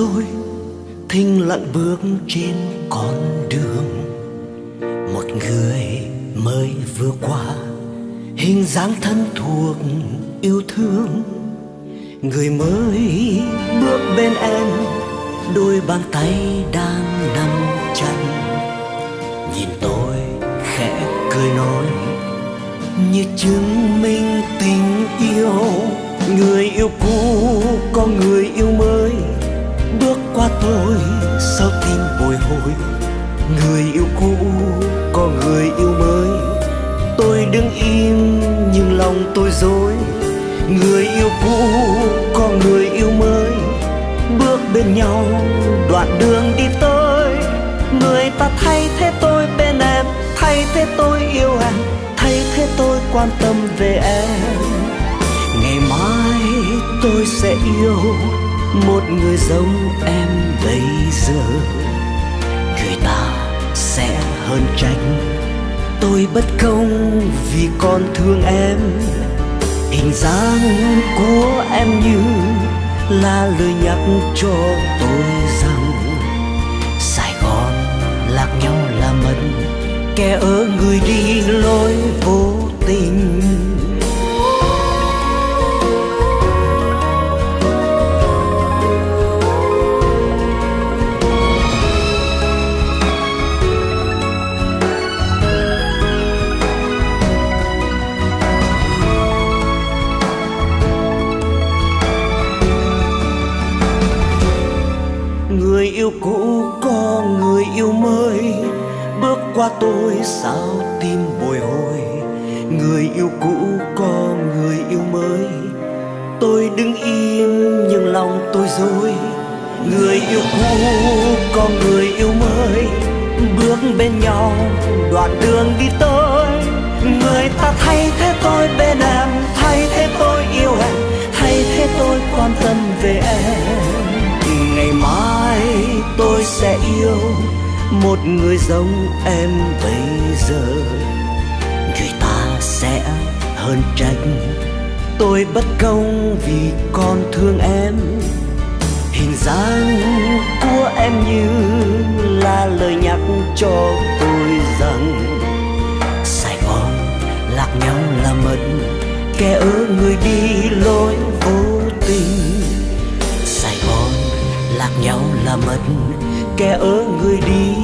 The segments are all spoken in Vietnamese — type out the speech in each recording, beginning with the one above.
tôi thinh lặng bước trên con đường. Một người mới vừa qua, hình dáng thân thuộc yêu thương. Người mới bước bên em, đôi bàn tay đang nắm chặt. Nhìn tôi khẽ cười nói, như chứng minh tình yêu. Người yêu cũ có người yêu mới, bước qua tôi sao tim bồi hồi. Người yêu cũ có người yêu mới, tôi đứng im nhưng lòng tôi rối. Người yêu cũ có người yêu mới, bước bên nhau đoạn đường đi tới. Người ta thay thế tôi bên em, thay thế tôi yêu em, thay thế tôi quan tâm về em. Ngày mai tôi sẽ yêu một người giống em bây giờ. Người ta sẽ hờn trách tôi bất công vì còn thương em. Hình dáng của em như là lời nhắc cho tôi rằng Sài Gòn lạc nhau là mất, kẻ ở người đi lối vô tình. Người yêu cũ có người yêu mới, bước qua tôi sao tim bồi hồi. Người yêu cũ có người yêu mới, tôi đứng im nhưng lòng tôi rối. Người yêu cũ có người yêu mới, bước bên nhau đoạn đường đi tới. Người ta thay thế tôi bên em, thay thế tôi yêu em, thay thế tôi quan tâm về em. Ngày mai tôi sẽ yêu một người giống em bây giờ. Người ta sẽ hờn trách tôi bất công vì còn thương em. Hình dáng của em như là lời nhắc cho tôi rằng Sài Gòn lạc nhau là mất, kẻ ở người đi lối vô tình. Sài Gòn lạc nhau là mất, kẻ ở người đi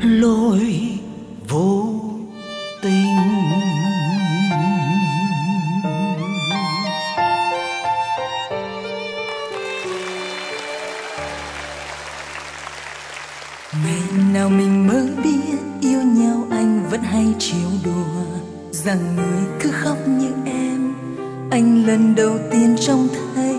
lối vô tình. Ngày nào mình mới biết yêu nhau, anh vẫn hay trêu đùa rằng người cứ khóc như em. Anh lần đầu tiên trông thấy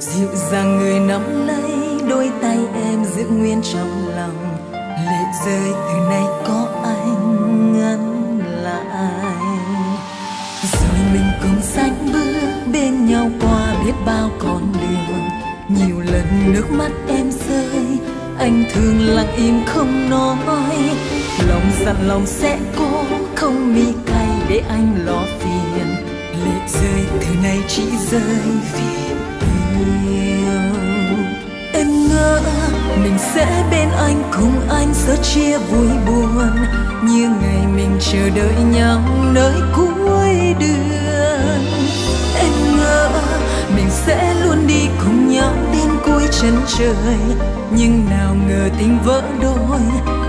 dịu dàng người nắm lấy đôi tay em, giữ nguyên trong lòng. Lệ rơi từ nay có anh ngăn lại, rồi mình cùng sánh bước bên nhau qua biết bao con đường. Nhiều lần nước mắt em rơi, anh thường lặng im không nói. Lòng dặn lòng sẽ cố không mi cay để anh lo phiền. Lệ rơi từ nay chỉ rơi vì yêu. Em ngỡ mình sẽ bên anh, cùng anh sẻ chia vui buồn, như ngày mình chờ đợi nhau nơi cuối đường. Em ngỡ mình sẽ luôn đi cùng nhau đến cuối chân trời, nhưng nào ngờ tình vỡ đôi,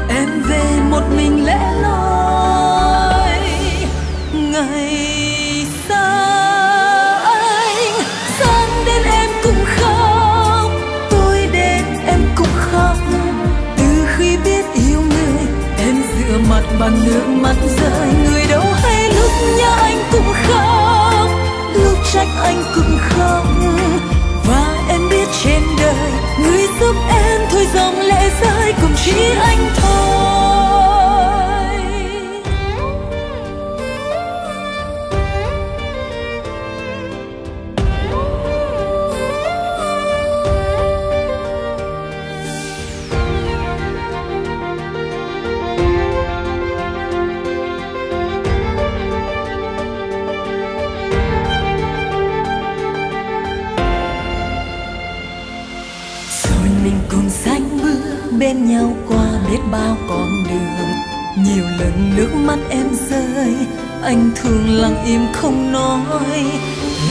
em về một mình lẻ loi. Ngày mặt bằng nước mắt rơi, người đâu hay lúc nhớ anh cũng khóc, lúc trách anh cũng khóc. Và em biết trên đời người giúp em thôi dòng lệ rơi cùng chỉ anh thôi. Còn xanh bước bên nhau qua biết bao con đường. Nhiều lần nước mắt em rơi, anh thường lặng im không nói.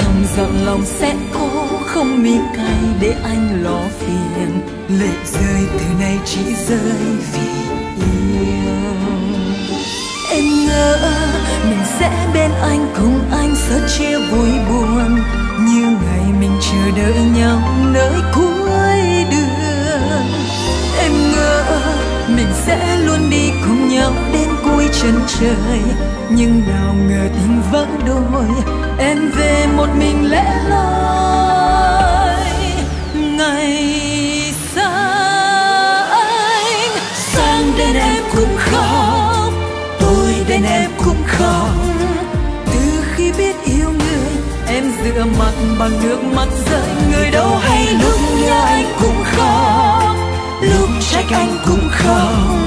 Lòng dặn lòng sẽ cố không mỉa cay để anh lo phiền. Lệ rơi từ nay chỉ rơi vì yêu. Em ngỡ mình sẽ bên anh cùng anh sẻ chia vui buồn, như ngày mình chờ đợi nhau nơi cuối đường. Em ngỡ mình sẽ luôn đi cùng nhau đến cuối chân trời, nhưng nào ngờ tình vỡ đôi, em về một mình lẻ loi. Ngày xa anh sang đến em cũng khóc, tôi đến em cũng khóc. Từ khi biết yêu người, em rửa mặt bằng nước mắt rơi. Người đâu hay lúc nhớ anh cũng khóc, lúc trách anh cũng khóc.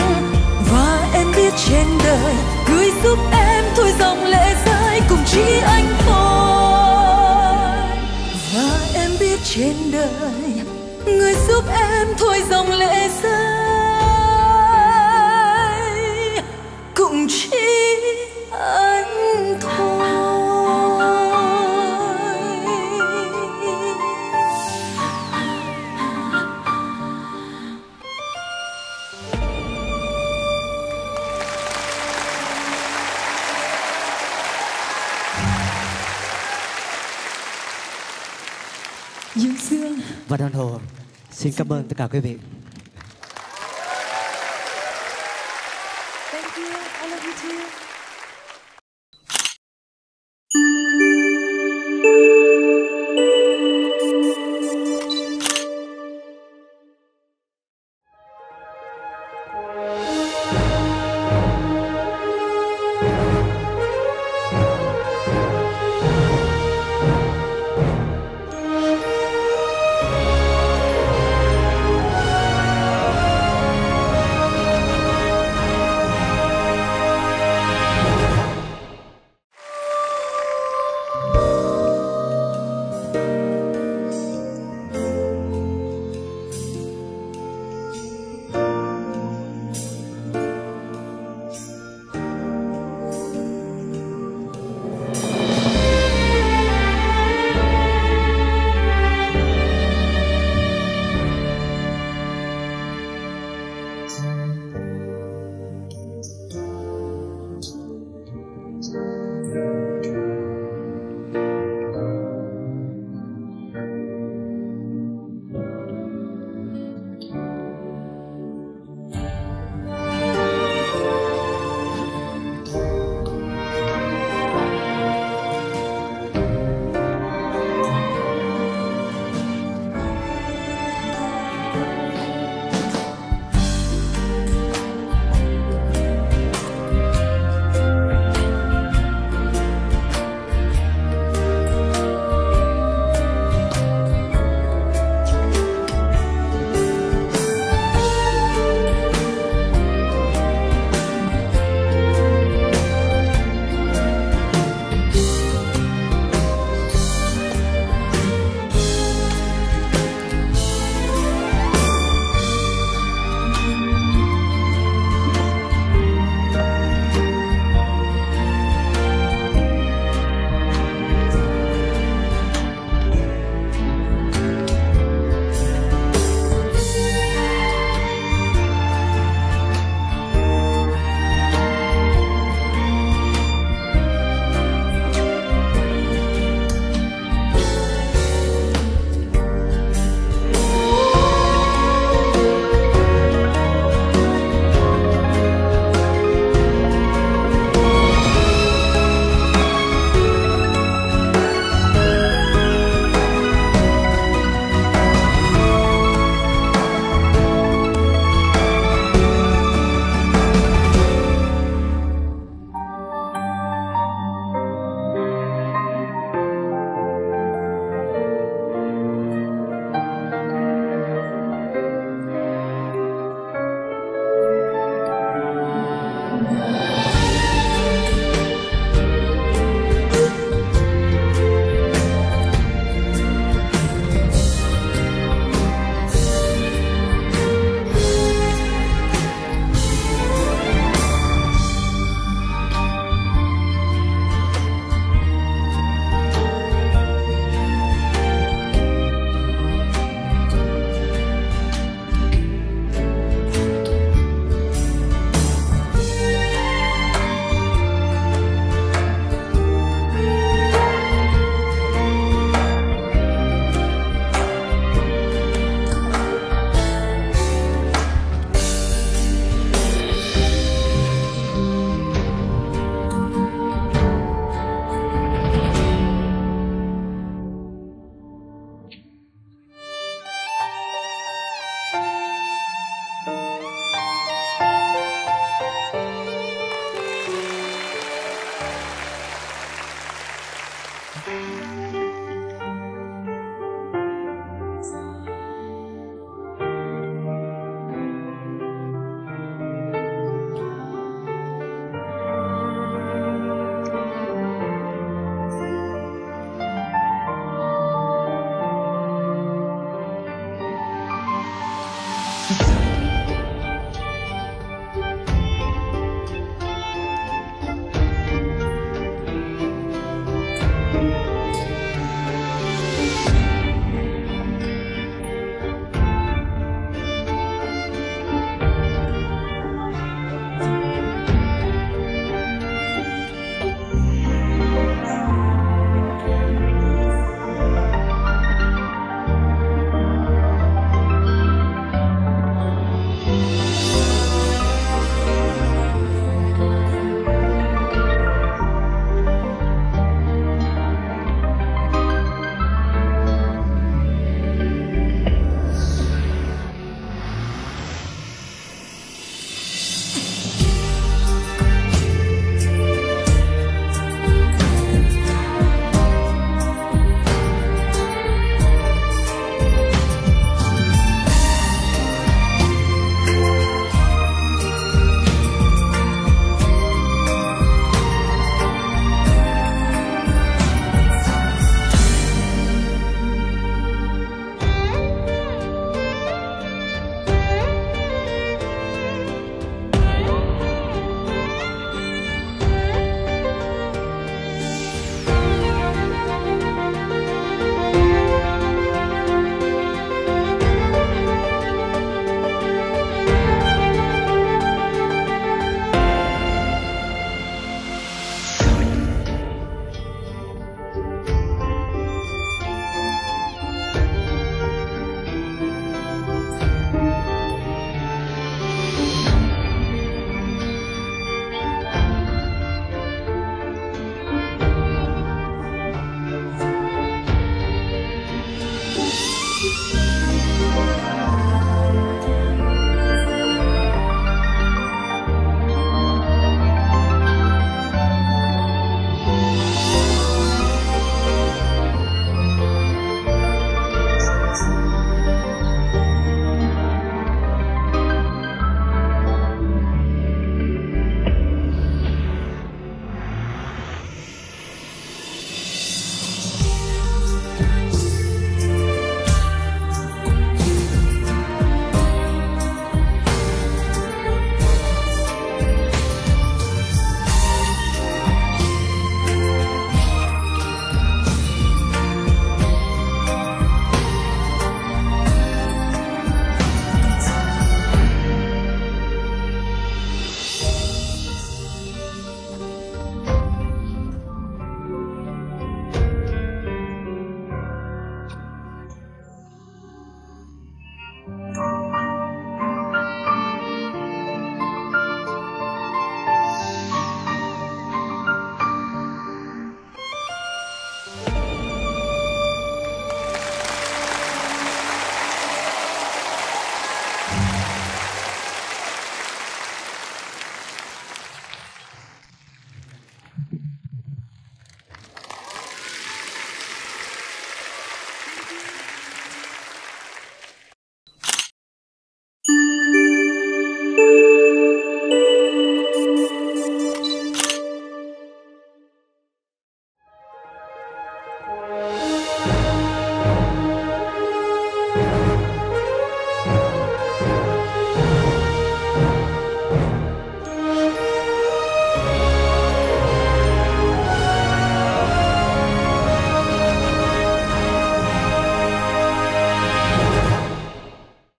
Và em biết trên đời cười giúp em thôi dòng lệ rơi cùng chỉ anh thôi. Và em biết trên đời người giúp em thôi dòng lệ rơi cùng chỉ anh thôi. Và Đoàn Hồ xin cảm ơn tất cả quý vị. Thank you. I love you too.